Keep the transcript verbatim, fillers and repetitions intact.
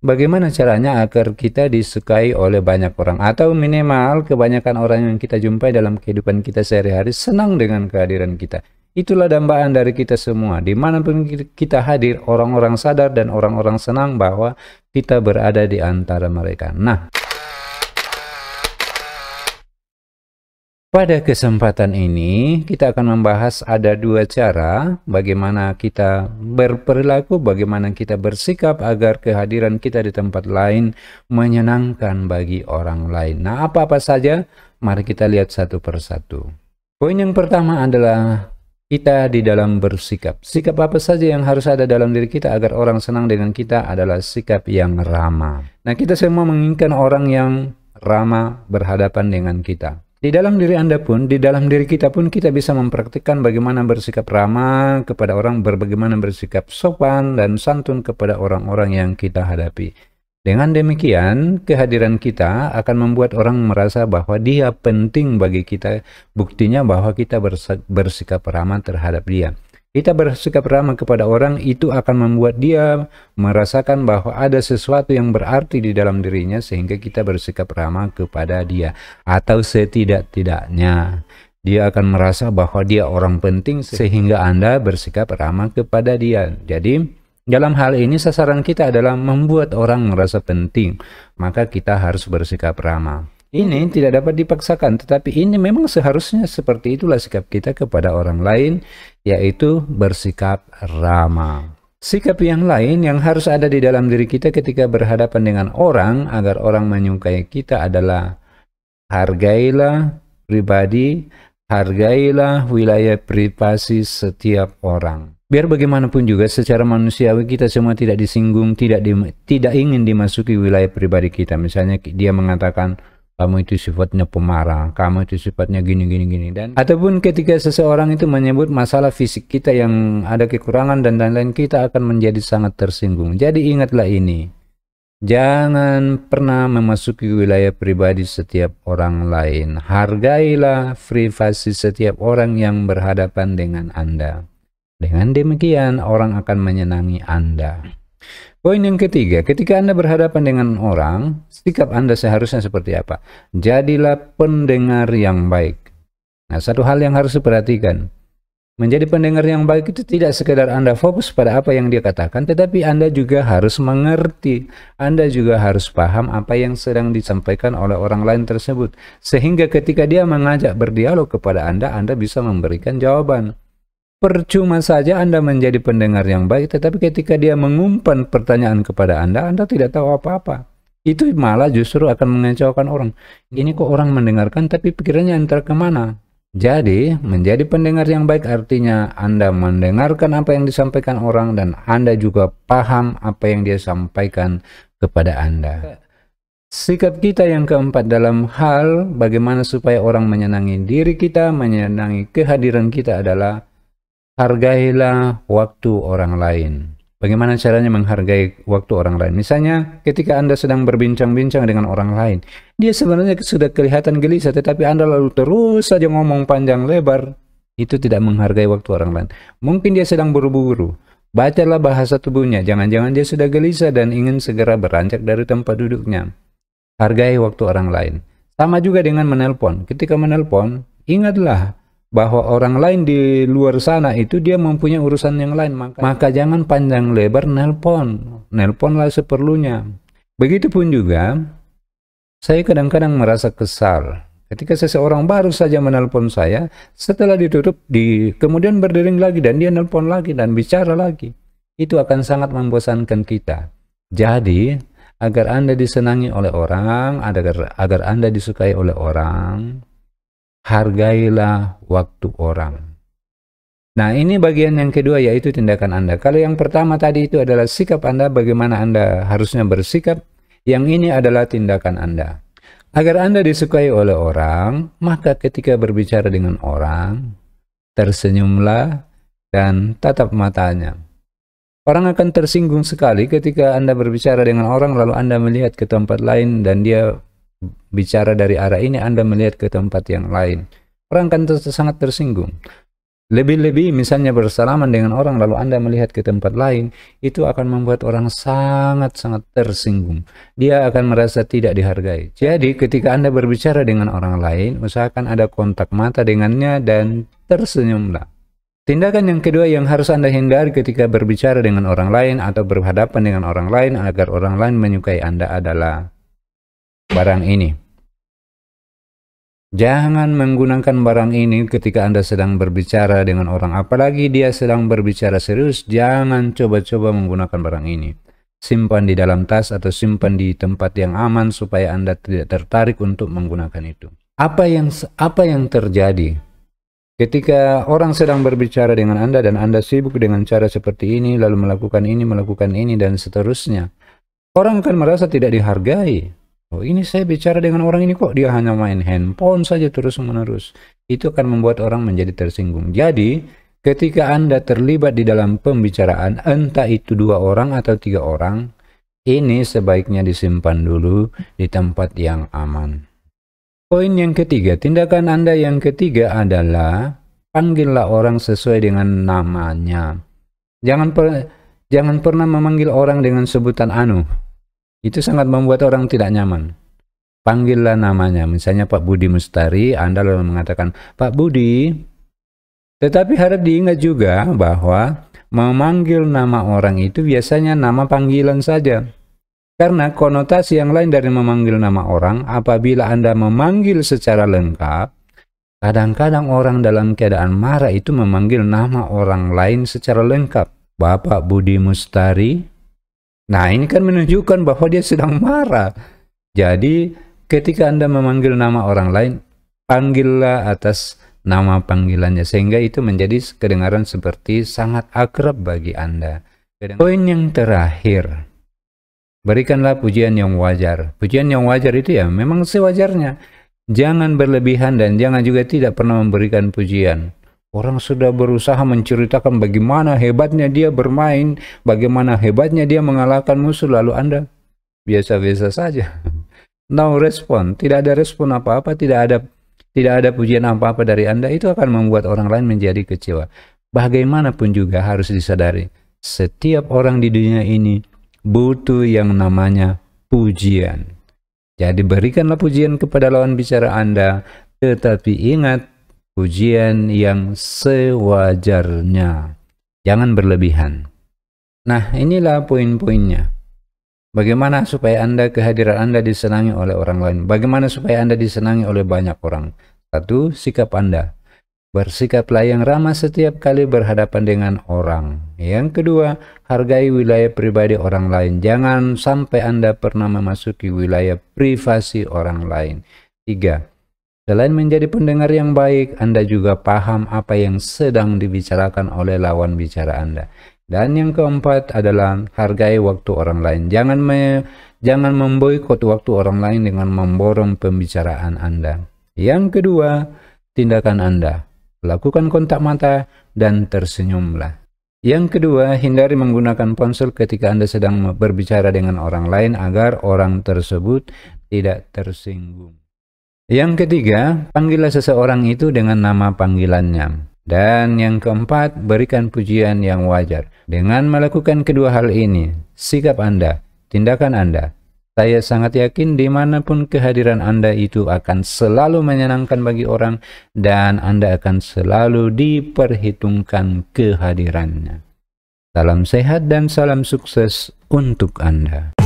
Bagaimana caranya agar kita disukai oleh banyak orang, atau minimal kebanyakan orang yang kita jumpai dalam kehidupan kita sehari-hari senang dengan kehadiran kita. Itulah dambaan dari kita semua. Dimanapun kita hadir, orang-orang sadar dan orang-orang senang bahwa kita berada di antara mereka. Nah, pada kesempatan ini kita akan membahas ada dua cara bagaimana kita berperilaku, bagaimana kita bersikap agar kehadiran kita di tempat lain menyenangkan bagi orang lain. Nah, apa-apa saja? Mari kita lihat satu persatu. Poin yang pertama adalah kita di dalam bersikap. Sikap apa saja yang harus ada dalam diri kita agar orang senang dengan kita adalah sikap yang ramah. Nah, kita semua menginginkan orang yang ramah berhadapan dengan kita. Di dalam diri Anda pun, di dalam diri kita pun, kita bisa mempraktikkan bagaimana bersikap ramah kepada orang, bagaimana bersikap sopan dan santun kepada orang-orang yang kita hadapi. Dengan demikian, kehadiran kita akan membuat orang merasa bahwa dia penting bagi kita, buktinya bahwa kita bersikap ramah terhadap dia. Kita bersikap ramah kepada orang itu akan membuat dia merasakan bahwa ada sesuatu yang berarti di dalam dirinya, sehingga kita bersikap ramah kepada dia. Atau setidak-tidaknya dia akan merasa bahwa dia orang penting, sehingga Anda bersikap ramah kepada dia. Jadi dalam hal ini sasaran kita adalah membuat orang merasa penting, maka kita harus bersikap ramah. Ini tidak dapat dipaksakan, tetapi ini memang seharusnya seperti itulah sikap kita kepada orang lain, yaitu bersikap ramah. Sikap yang lain yang harus ada di dalam diri kita ketika berhadapan dengan orang agar orang menyukai kita adalah hargailah pribadi, hargailah wilayah privasi setiap orang. Biar bagaimanapun juga secara manusiawi kita semua tidak disinggung, tidak di, tidak ingin dimasuki wilayah pribadi kita. Misalnya dia mengatakan, kamu itu sifatnya pemarah, kamu itu sifatnya gini gini gini, dan ataupun ketika seseorang itu menyebut masalah fisik kita yang ada kekurangan dan lain-lain, kita akan menjadi sangat tersinggung. Jadi ingatlah ini, jangan pernah memasuki wilayah pribadi setiap orang lain. Hargailah privasi setiap orang yang berhadapan dengan Anda. Dengan demikian orang akan menyenangi Anda. Poin yang ketiga, ketika Anda berhadapan dengan orang, sikap Anda seharusnya seperti apa? Jadilah pendengar yang baik. Nah, satu hal yang harus diperhatikan, menjadi pendengar yang baik itu tidak sekedar Anda fokus pada apa yang dia katakan, tetapi Anda juga harus mengerti, Anda juga harus paham apa yang sedang disampaikan oleh orang lain tersebut, sehingga ketika dia mengajak berdialog kepada Anda, Anda bisa memberikan jawaban. Percuma saja Anda menjadi pendengar yang baik, tetapi ketika dia mengumpan pertanyaan kepada Anda, Anda tidak tahu apa-apa. Itu malah justru akan mengecewakan orang. Ini kok orang mendengarkan tapi pikirannya entar kemana. Jadi, menjadi pendengar yang baik artinya Anda mendengarkan apa yang disampaikan orang dan Anda juga paham apa yang dia sampaikan kepada Anda. Sikap kita yang keempat dalam hal bagaimana supaya orang menyenangi diri kita, menyenangi kehadiran kita adalah hargailah waktu orang lain. Bagaimana caranya menghargai waktu orang lain? Misalnya ketika Anda sedang berbincang-bincang dengan orang lain, dia sebenarnya sudah kelihatan gelisah, tetapi Anda lalu terus saja ngomong panjang lebar. Itu tidak menghargai waktu orang lain. Mungkin dia sedang buru-buru. Bacalah bahasa tubuhnya. Jangan-jangan dia sudah gelisah dan ingin segera beranjak dari tempat duduknya. Hargai waktu orang lain. Sama juga dengan menelpon. Ketika menelpon, ingatlah bahwa orang lain di luar sana itu dia mempunyai urusan yang lain, maka, maka jangan panjang lebar nelpon, nelponlah seperlunya. Begitupun juga, saya kadang-kadang merasa kesal ketika seseorang baru saja menelpon saya, setelah ditutup, di, kemudian berdering lagi dan dia nelpon lagi dan bicara lagi. Itu akan sangat membosankan kita. Jadi, agar Anda disenangi oleh orang, agar, agar Anda disukai oleh orang, hargailah waktu orang. Nah, ini bagian yang kedua, yaitu tindakan Anda. Kalau yang pertama tadi itu adalah sikap Anda, bagaimana Anda harusnya bersikap, yang ini adalah tindakan Anda. Agar Anda disukai oleh orang, maka ketika berbicara dengan orang, tersenyumlah dan tatap matanya. Orang akan tersinggung sekali ketika Anda berbicara dengan orang, lalu Anda melihat ke tempat lain dan dia bicara dari arah ini, Anda melihat ke tempat yang lain. Orang kan sangat tersinggung. Lebih-lebih misalnya bersalaman dengan orang lalu Anda melihat ke tempat lain, itu akan membuat orang sangat-sangat tersinggung. Dia akan merasa tidak dihargai. Jadi ketika Anda berbicara dengan orang lain, usahakan ada kontak mata dengannya dan tersenyumlah. Tindakan yang kedua yang harus Anda hindari ketika berbicara dengan orang lain atau berhadapan dengan orang lain agar orang lain menyukai Anda adalah barang ini. Jangan menggunakan barang ini ketika Anda sedang berbicara dengan orang, apalagi dia sedang berbicara serius. Jangan coba-coba menggunakan barang ini. Simpan di dalam tas atau simpan di tempat yang aman supaya Anda tidak tertarik untuk menggunakan itu. Apa yang apa yang terjadi ketika orang sedang berbicara dengan Anda dan Anda sibuk dengan cara seperti ini, lalu melakukan ini, melakukan ini, dan seterusnya? Orang akan merasa tidak dihargai. Oh, ini saya bicara dengan orang ini kok dia hanya main handphone saja terus-menerus. Itu akan membuat orang menjadi tersinggung. Jadi, ketika Anda terlibat di dalam pembicaraan, entah itu dua orang atau tiga orang, ini sebaiknya disimpan dulu di tempat yang aman. Poin yang ketiga, tindakan Anda yang ketiga adalah panggillah orang sesuai dengan namanya. Jangan per, jangan pernah memanggil orang dengan sebutan anu. Itu sangat membuat orang tidak nyaman. Panggillah namanya. Misalnya Pak Budi Mustari, Anda lalu mengatakan, Pak Budi. Tetapi harap diingat juga bahwa memanggil nama orang itu biasanya nama panggilan saja. Karena konotasi yang lain dari memanggil nama orang, apabila Anda memanggil secara lengkap, kadang-kadang orang dalam keadaan marah itu memanggil nama orang lain secara lengkap. Bapak Budi Mustari. Nah, ini kan menunjukkan bahwa dia sedang marah. Jadi, ketika Anda memanggil nama orang lain, panggillah atas nama panggilannya. Sehingga itu menjadi kedengaran seperti sangat akrab bagi Anda. Poin yang terakhir, berikanlah pujian yang wajar. Pujian yang wajar itu ya memang sewajarnya. Jangan berlebihan dan jangan juga tidak pernah memberikan pujian. Orang sudah berusaha menceritakan bagaimana hebatnya dia bermain, bagaimana hebatnya dia mengalahkan musuh, lalu Anda biasa-biasa saja. No respon, tidak ada respon apa-apa, tidak ada tidak ada pujian apa-apa dari Anda, itu akan membuat orang lain menjadi kecewa. Bagaimanapun juga harus disadari, setiap orang di dunia ini butuh yang namanya pujian. Jadi berikanlah pujian kepada lawan bicara Anda, tetapi ingat, pujian yang sewajarnya. Jangan berlebihan. Nah, inilah poin-poinnya. Bagaimana supaya Anda, kehadiran Anda disenangi oleh orang lain. Bagaimana supaya Anda disenangi oleh banyak orang. Satu, sikap Anda. Bersikaplah yang ramah setiap kali berhadapan dengan orang. Yang kedua, hargai wilayah pribadi orang lain. Jangan sampai Anda pernah memasuki wilayah privasi orang lain. Tiga, selain menjadi pendengar yang baik, Anda juga paham apa yang sedang dibicarakan oleh lawan bicara Anda. Dan yang keempat adalah hargai waktu orang lain. Jangan me, jangan memboikot waktu orang lain dengan memborong pembicaraan Anda. Yang kedua, tindakan Anda. Lakukan kontak mata dan tersenyumlah. Yang kedua, hindari menggunakan ponsel ketika Anda sedang berbicara dengan orang lain agar orang tersebut tidak tersinggung. Yang ketiga, panggillah seseorang itu dengan nama panggilannya. Dan yang keempat, berikan pujian yang wajar. Dengan melakukan kedua hal ini, sikap Anda, tindakan Anda, saya sangat yakin dimanapun kehadiran Anda itu akan selalu menyenangkan bagi orang dan Anda akan selalu diperhitungkan kehadirannya. Salam sehat dan salam sukses untuk Anda.